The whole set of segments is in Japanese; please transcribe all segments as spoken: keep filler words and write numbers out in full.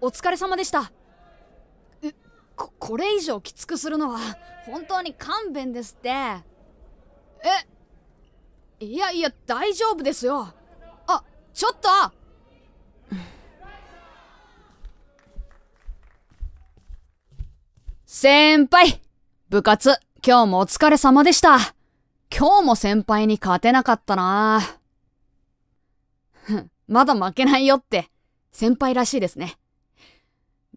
お疲れ様でした。え、こ、これ以上きつくするのは本当に勘弁ですって。え、いやいや大丈夫ですよ。あ、ちょっと先輩、部活、今日もお疲れ様でした。今日も先輩に勝てなかったなぁ。まだ負けないよって、先輩らしいですね。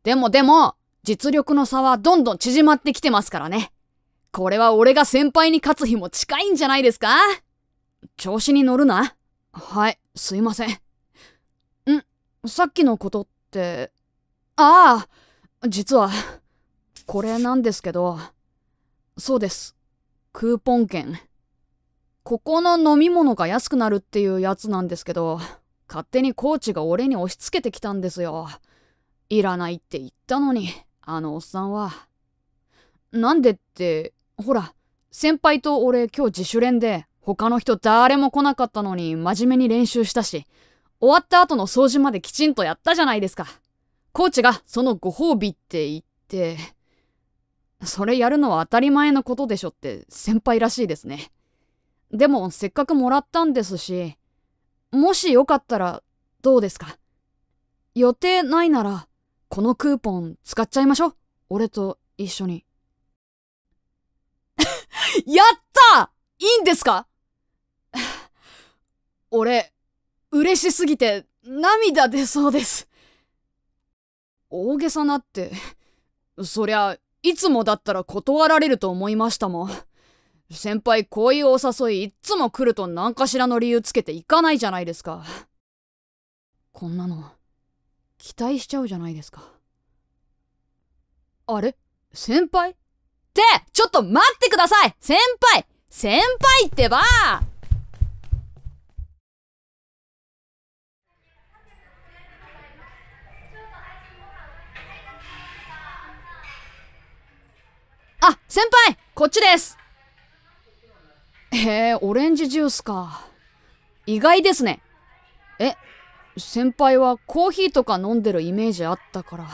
でもでも、実力の差はどんどん縮まってきてますからね。これは俺が先輩に勝つ日も近いんじゃないですか？調子に乗るな。はい、すいません。ん、さっきのことって、ああ、実は、これなんですけど、そうです。クーポン券。ここの飲み物が安くなるっていうやつなんですけど、勝手にコーチが俺に押し付けてきたんですよ。いらないって言ったのに、あのおっさんは。なんでって、ほら、先輩と俺今日自主練で、他の人誰も来なかったのに真面目に練習したし、終わった後の掃除まできちんとやったじゃないですか。コーチがそのご褒美って言って、それやるのは当たり前のことでしょって先輩らしいですね。でもせっかくもらったんですし、もしよかったらどうですか？予定ないならこのクーポン使っちゃいましょう。俺と一緒に。やった！いいんですか？俺、嬉しすぎて涙出そうです。大げさなって、そりゃ、いつもだったら断られると思いましたもん。先輩こういうお誘いいっつも来ると何かしらの理由つけていかないじゃないですか。こんなの、期待しちゃうじゃないですか。あれ？先輩？って、ちょっと待ってください！先輩！先輩ってば！あ、先輩、こっちです。へえ、オレンジジュースか。意外ですね。え、先輩はコーヒーとか飲んでるイメージあったから。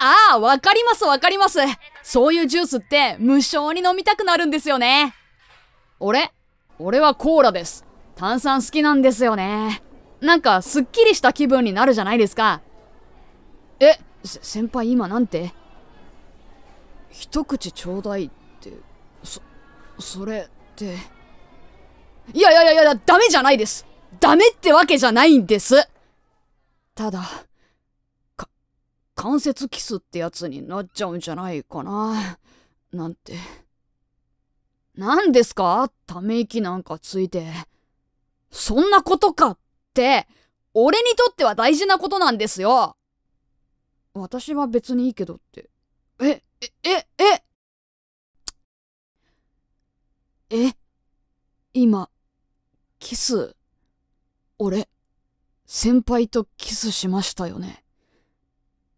ああ、わかりますわかります。そういうジュースって無性に飲みたくなるんですよね。俺、俺はコーラです。炭酸好きなんですよね。なんかすっきりした気分になるじゃないですか。え、せ、先輩今なんて？一口ちょうだいって、そ、それって。いやいやいやいや、ダメじゃないです。ダメってわけじゃないんです。ただ、か、関節キスってやつになっちゃうんじゃないかな。なんて。なんですか？ため息なんかついて。そんなことかって、俺にとっては大事なことなんですよ。私は別にいいけどって。え、え、え、え、え、今、キス、俺、先輩とキスしましたよね。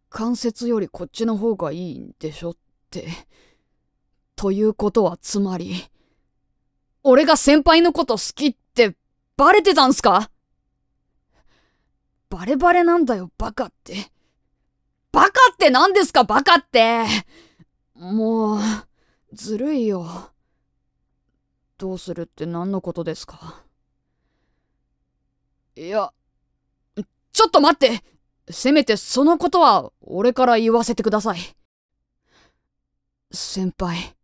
関節よりこっちの方がいいんでしょって。ということはつまり、俺が先輩のこと好きってバレてたんすか？バレバレなんだよ、バカって。バカって何ですか、バカって。もう、ずるいよ。どうするって何のことですか？いや、ちょっと待って！せめてそのことは俺から言わせてください。先輩、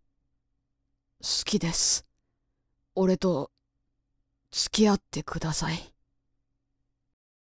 好きです。俺と付き合ってください。